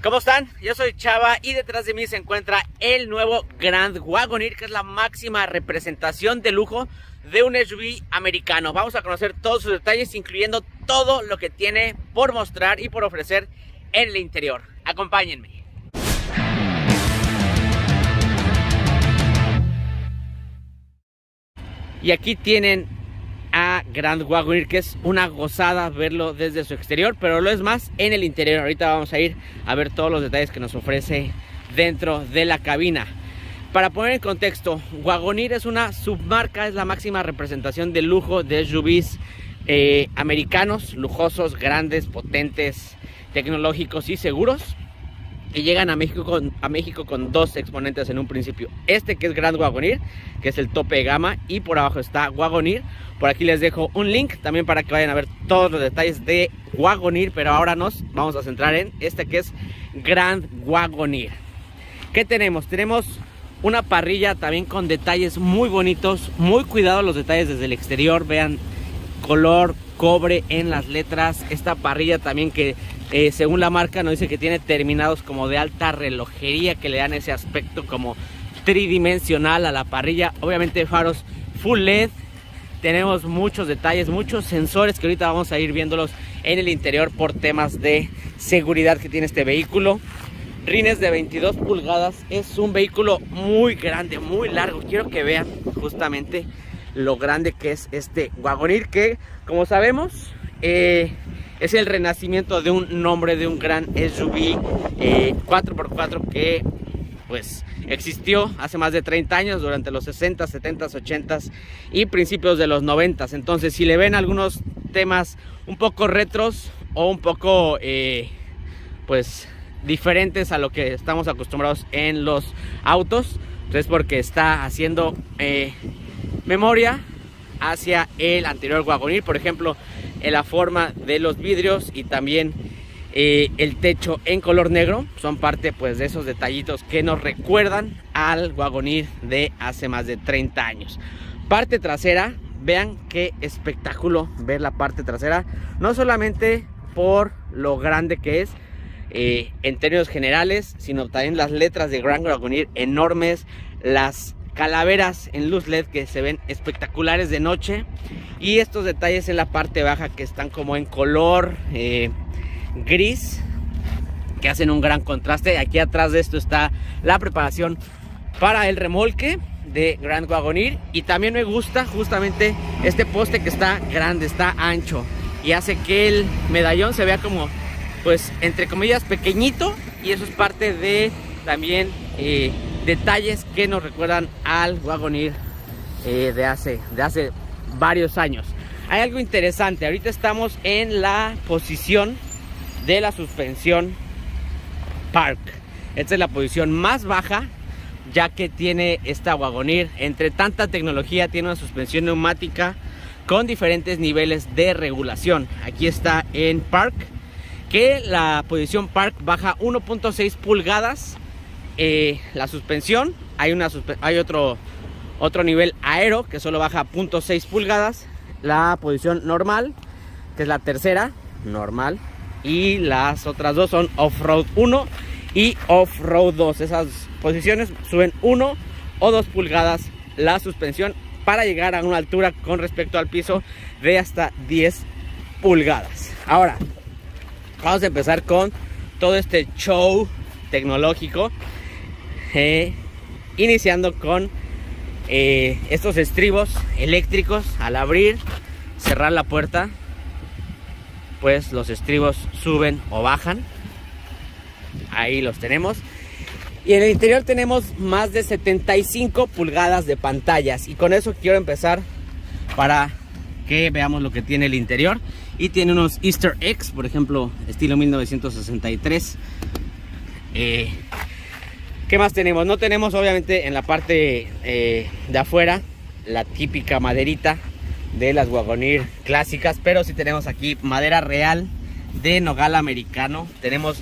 ¿Cómo están? Yo soy Chava y detrás de mí se encuentra el nuevo Grand Wagoneer, que es la máxima representación de lujo de un SUV americano. Vamos a conocer todos sus detalles, incluyendo todo lo que tiene por mostrar y por ofrecer en el interior. Acompáñenme. Y aquí tienen a Grand Wagoneer, que es una gozada verlo desde su exterior, pero lo es más en el interior. Ahorita vamos a ir a ver todos los detalles que nos ofrece dentro de la cabina. Para poner en contexto, Wagoneer es una submarca, es la máxima representación de lujo de SUVs americanos, lujosos, grandes, potentes, tecnológicos y seguros, y llegan a México con dos exponentes en un principio. Este que es Grand Wagoneer, que es el tope de gama, y por abajo está Wagoneer. Por aquí les dejo un link también para que vayan a ver todos los detalles de Wagoneer, pero ahora nos vamos a centrar en este que es Grand Wagoneer. ¿Qué tenemos? Tenemos una parrilla también con detalles muy bonitos, muy cuidados los detalles desde el exterior. Vean, color cobre en las letras. Esta parrilla también que según la marca nos dice que tiene terminados como de alta relojería, que le dan ese aspecto como tridimensional a la parrilla. Obviamente faros full LED. Tenemos muchos detalles, muchos sensores que ahorita vamos a ir viéndolos en el interior por temas de seguridad que tiene este vehículo. Rines de 22 pulgadas. Es un vehículo muy grande, muy largo. Quiero que vean justamente lo grande que es este Wagoneer, que como sabemos es el renacimiento de un nombre de un gran SUV 4x4 que pues existió hace más de 30 años, durante los 60, 70, 80 y principios de los 90. Entonces, si le ven algunos temas un poco retros o un poco pues diferentes a lo que estamos acostumbrados en los autos, es porque está haciendo memoria hacia el anterior Wagoneer. Por ejemplo, en la forma de los vidrios y también el techo en color negro son parte pues de esos detallitos que nos recuerdan al Wagoneer de hace más de 30 años. Parte trasera, vean qué espectáculo ver la parte trasera, no solamente por lo grande que es en términos generales, sino también las letras de Grand Wagoneer enormes, las calaveras en luz LED que se ven espectaculares de noche, y estos detalles en la parte baja que están como en color gris, que hacen un gran contraste. Aquí atrás de esto está la preparación para el remolque de Grand Wagoneer, y también me gusta justamente este poste que está grande, está ancho, y hace que el medallón se vea como pues entre comillas pequeñito, y eso es parte de también detalles que nos recuerdan al Wagoneer de hace varios años. Hay algo interesante, ahorita estamos en la posición de la suspensión Park. Esta es la posición más baja ya que tiene esta Wagoneer. Entre tanta tecnología tiene una suspensión neumática con diferentes niveles de regulación. Aquí está en Park, que la posición Park baja 1.6 pulgadas. La suspensión, hay otro nivel aero que solo baja 0.6 pulgadas, la posición normal, que es la tercera, normal, y las otras dos son off-road 1 y off-road 2. Esas posiciones suben 1 o 2 pulgadas la suspensión para llegar a una altura con respecto al piso de hasta 10 pulgadas. Ahora, vamos a empezar con todo este show tecnológico. Iniciando con estos estribos eléctricos. Al abrir, cerrar la puerta, pues los estribos suben o bajan. Ahí los tenemos. Y en el interior tenemos más de 75 pulgadas de pantallas. Y con eso quiero empezar para que veamos lo que tiene el interior. Y tiene unos Easter eggs, por ejemplo, estilo 1963. ¿Qué más tenemos? No tenemos obviamente en la parte de afuera la típica maderita de las Wagoneer clásicas, pero sí tenemos aquí madera real de nogal americano. Tenemos,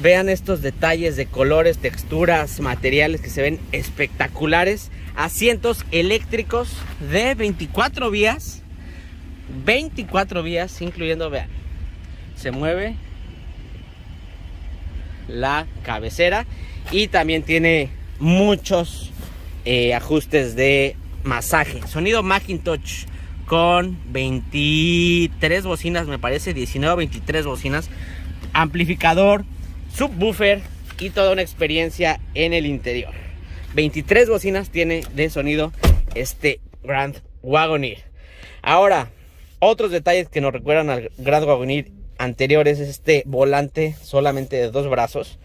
vean estos detalles de colores, texturas, materiales que se ven espectaculares. Asientos eléctricos de 24 vías, 24 vías incluyendo, vean, se mueve. la cabecera, y también tiene muchos ajustes de masaje. Sonido Macintosh con 23 bocinas, me parece, 19 o 23 bocinas, amplificador, subwoofer y toda una experiencia en el interior. 23 bocinas tiene de sonido este Grand Wagoneer. Ahora, otros detalles que nos recuerdan al Grand Wagoneer anterior es este volante solamente de dos brazos,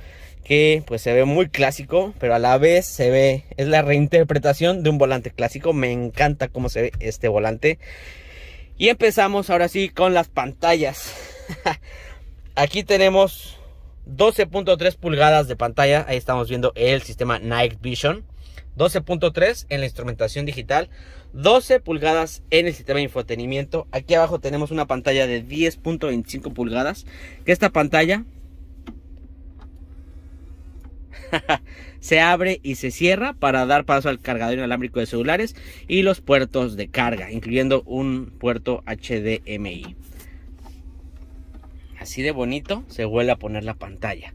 que pues se ve muy clásico, pero a la vez se ve, es la reinterpretación de un volante clásico. Me encanta cómo se ve este volante. Y empezamos ahora sí con las pantallas. Aquí tenemos 12.3 pulgadas de pantalla. Ahí estamos viendo el sistema Night Vision. 12.3 en la instrumentación digital, 12 pulgadas en el sistema de infotenimiento. Aquí abajo tenemos una pantalla de 10.25 pulgadas, que esta pantalla se abre y se cierra para dar paso al cargador inalámbrico de celulares y los puertos de carga, incluyendo un puerto HDMI. Así de bonito se vuelve a poner la pantalla.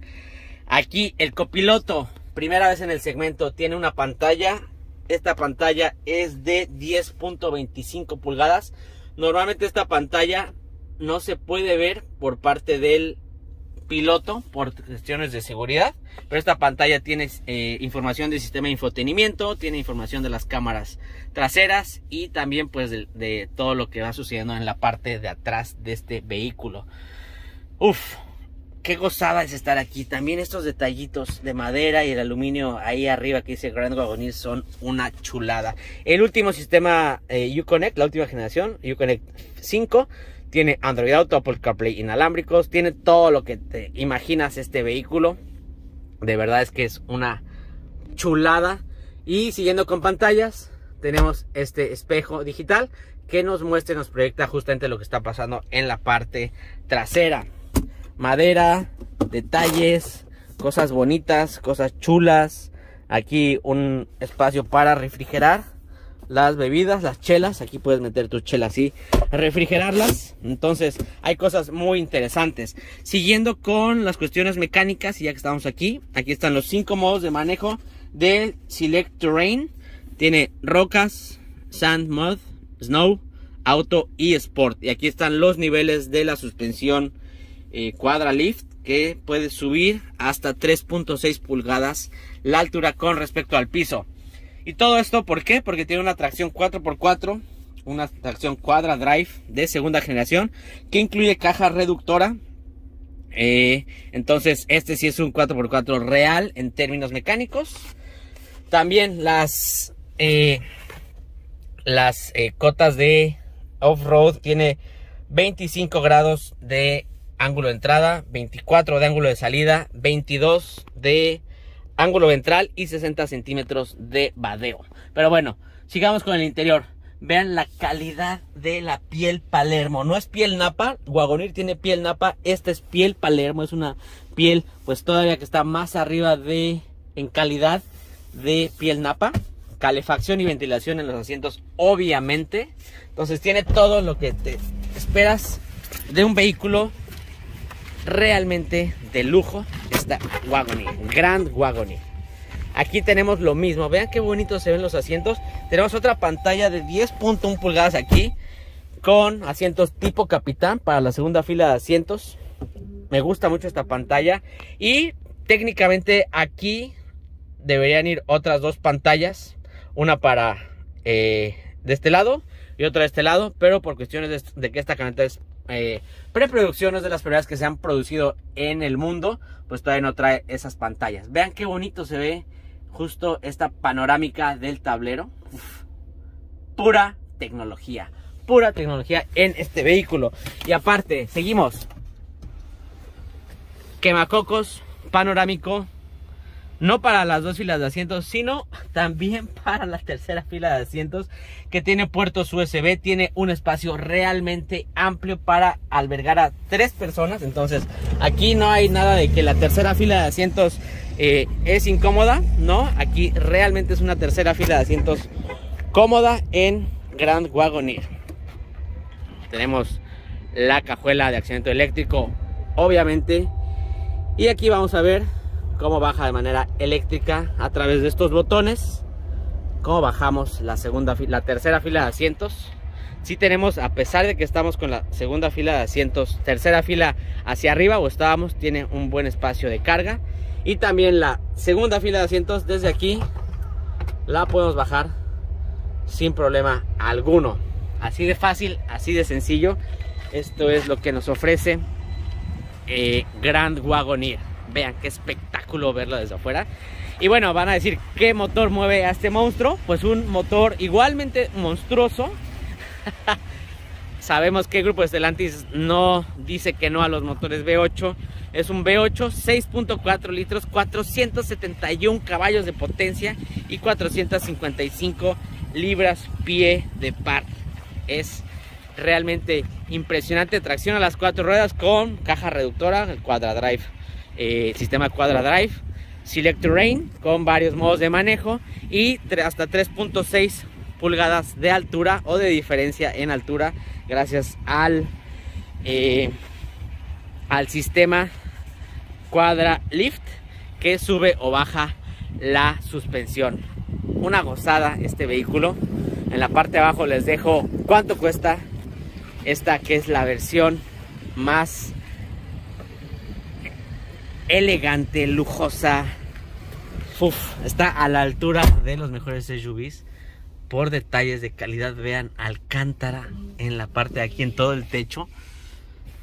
Aquí el copiloto, primera vez en el segmento, tiene una pantalla. Esta pantalla es de 10.25 pulgadas. Normalmente esta pantalla no se puede ver por parte del piloto por cuestiones de seguridad, pero esta pantalla tiene información del sistema de infotenimiento, tiene información de las cámaras traseras y también pues de todo lo que va sucediendo en la parte de atrás de este vehículo. Uf, qué gozada es estar aquí. También estos detallitos de madera y el aluminio ahí arriba que dice Grand Wagoneer son una chulada. El último sistema Uconnect, la última generación, Uconnect 5, tiene Android Auto, Apple CarPlay inalámbricos, tiene todo lo que te imaginas este vehículo. De verdad es que es una chulada. Y siguiendo con pantallas, tenemos este espejo digital que nos muestra y nos proyecta justamente lo que está pasando en la parte trasera. Madera, detalles, cosas bonitas, cosas chulas. Aquí un espacio para refrigerar las bebidas, las chelas. Aquí puedes meter tus chelas y refrigerarlas. Entonces hay cosas muy interesantes. Siguiendo con las cuestiones mecánicas, y ya que estamos aquí, aquí están los 5 modos de manejo del Select Terrain. Tiene rocas, sand, mud, snow, auto y sport. Y aquí están los niveles de la suspensión Quadra Lift, que puede subir hasta 3.6 pulgadas la altura con respecto al piso. Y todo esto, ¿por qué? Porque tiene una tracción 4x4, una tracción Quadra Drive de segunda generación, que incluye caja reductora. Entonces, este sí es un 4x4 real en términos mecánicos. También las cotas de off-road tiene 25 grados de ángulo de entrada, 24 de ángulo de salida, 22 de ángulo ventral y 60 centímetros de vadeo. Pero bueno, sigamos con el interior. Vean la calidad de la piel Palermo. No es piel Napa, Wagoneer tiene piel Napa, esta es piel Palermo. Es una piel pues todavía que está más arriba de en calidad de piel Napa. Calefacción y ventilación en los asientos, obviamente. Entonces tiene todo lo que te esperas de un vehículo realmente de lujo. Esta Wagoneer, Grand Wagoneer. Aquí tenemos lo mismo. Vean qué bonito se ven los asientos. Tenemos otra pantalla de 10.1 pulgadas aquí, con asientos tipo capitán para la segunda fila de asientos. Me gusta mucho esta pantalla. Y técnicamente aquí deberían ir otras dos pantallas, una para de este lado y otra de este lado, pero por cuestiones de que esta camioneta es preproducciones de las primeras que se han producido en el mundo, pues todavía no trae esas pantallas. Vean qué bonito se ve justo esta panorámica del tablero. Uf, pura tecnología en este vehículo. Y aparte, seguimos, quemacocos panorámico, no para las dos filas de asientos, sino también para la tercera fila de asientos, que tiene puertos USB, tiene un espacio realmente amplio para albergar a 3 personas. Entonces aquí no hay nada de que la tercera fila de asientos es incómoda, no, aquí realmente es una tercera fila de asientos cómoda en Grand Wagoneer. Tenemos la cajuela de accionamiento eléctrico, obviamente, y aquí vamos a ver cómo baja de manera eléctrica a través de estos botones, cómo bajamos la tercera fila de asientos. Sí tenemos, a pesar de que estamos con la segunda fila de asientos, tercera fila hacia arriba, o estábamos, tiene un buen espacio de carga. Y también la segunda fila de asientos, desde aquí la podemos bajar sin problema alguno. Así de fácil, así de sencillo. Esto es lo que nos ofrece Grand Wagoneer. Vean qué espectáculo verlo desde afuera. Y bueno, van a decir, ¿qué motor mueve a este monstruo? Pues un motor igualmente monstruoso. Sabemos que el grupo Stellantis no dice que no a los motores V8. Es un V8 6.4 litros, 471 caballos de potencia y 455 libras-pie de par. Es realmente impresionante. Tracción a las cuatro ruedas con caja reductora, el Quadra Drive, sistema Quadra Drive, Select Terrain con varios modos de manejo y hasta 3.6 pulgadas de altura o de diferencia en altura gracias al sistema Quadra Lift, que sube o baja la suspensión. Una gozada este vehículo. En la parte de abajo les dejo cuánto cuesta esta, que es la versión más elegante, lujosa. Uf, está a la altura de los mejores SUVs. Por detalles de calidad, vean, alcántara en la parte de aquí, en todo el techo.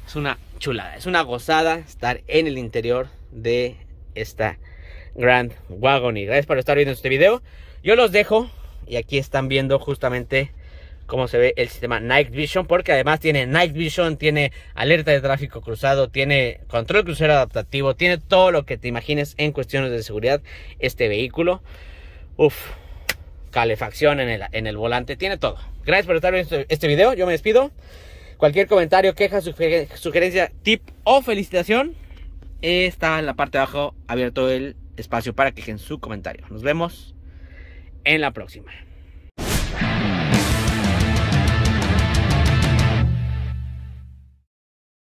Es una chulada, es una gozada estar en el interior de esta Grand Wagoneer. Gracias por estar viendo este video. Yo los dejo, y aquí están viendo justamente cómo se ve el sistema Night Vision, porque además tiene Night Vision, tiene alerta de tráfico cruzado, tiene control crucero adaptativo, tiene todo lo que te imagines en cuestiones de seguridad este vehículo. Uf, calefacción en el volante, tiene todo. Gracias por estar viendo este video, yo me despido. Cualquier comentario, queja, sugerencia, tip o felicitación, está en la parte de abajo abierto el espacio para que dejen su comentario. Nos vemos en la próxima.